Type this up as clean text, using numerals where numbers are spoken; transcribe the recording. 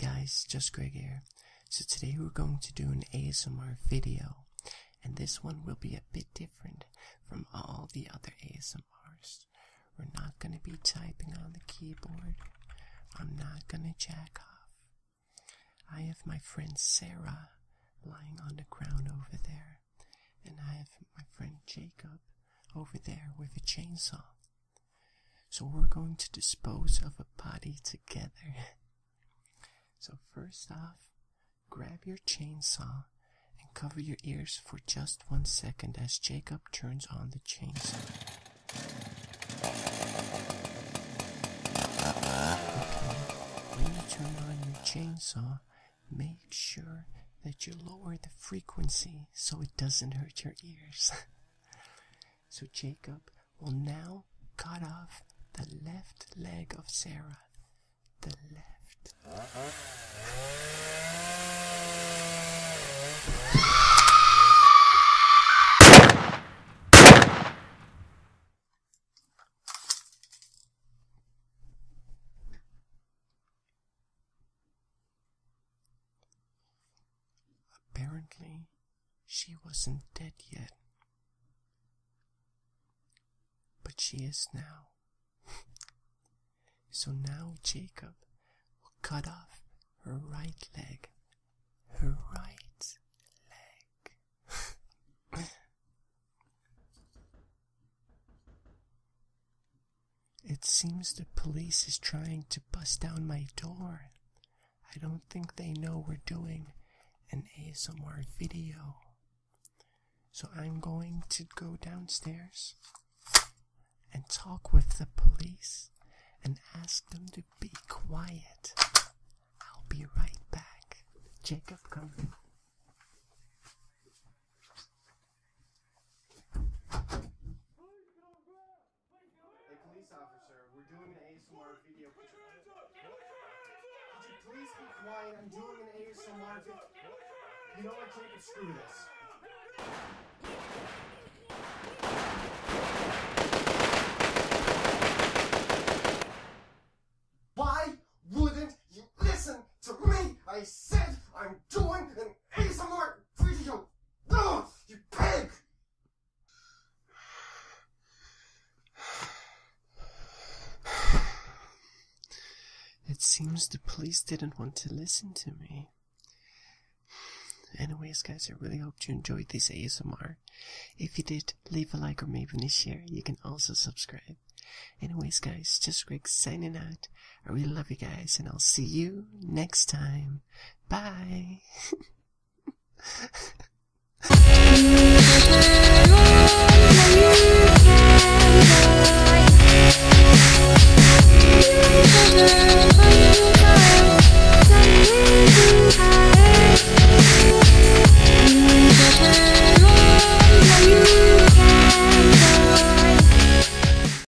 Hey guys, Just Greg here. So today we're going to do an ASMR video, and this one will be a bit different from all the other ASMRs. We're not going to be typing on the keyboard. I'm not going to jack off. I have my friend Sarah lying on the ground over there, and I have my friend Jacob over there with a chainsaw. So we're going to dispose of a body together. So first off, grab your chainsaw and cover your ears for just 1 second as Jacob turns on the chainsaw. Okay, when you turn on your chainsaw, make sure that you lower the frequency so it doesn't hurt your ears. So Jacob will now cut off the left leg of Sarah. The left. Apparently, she wasn't dead yet, but she is now. So now Jacob will cut off her right leg. Her right leg. It seems the police is trying to bust down my door. I don't think they know we're doing an ASMR video. So I'm going to go downstairs and talk with the police and ask them to be quiet. I'll be right back. Jacob, come in. Hey, police officer, we're doing an ASMR video. Put your hands up! Could you please be quiet? I'm doing an ASMR video. You know what, Jacob? Screw this. I said I'm doing an ASMR video! No, you pig! It seems the police didn't want to listen to me. Anyways, guys, I really hope you enjoyed this ASMR. If you did, leave a like or maybe a share. You can also subscribe. Anyways, guys, Just Greg signing out. I really love you guys, and I'll see you next time. Bye!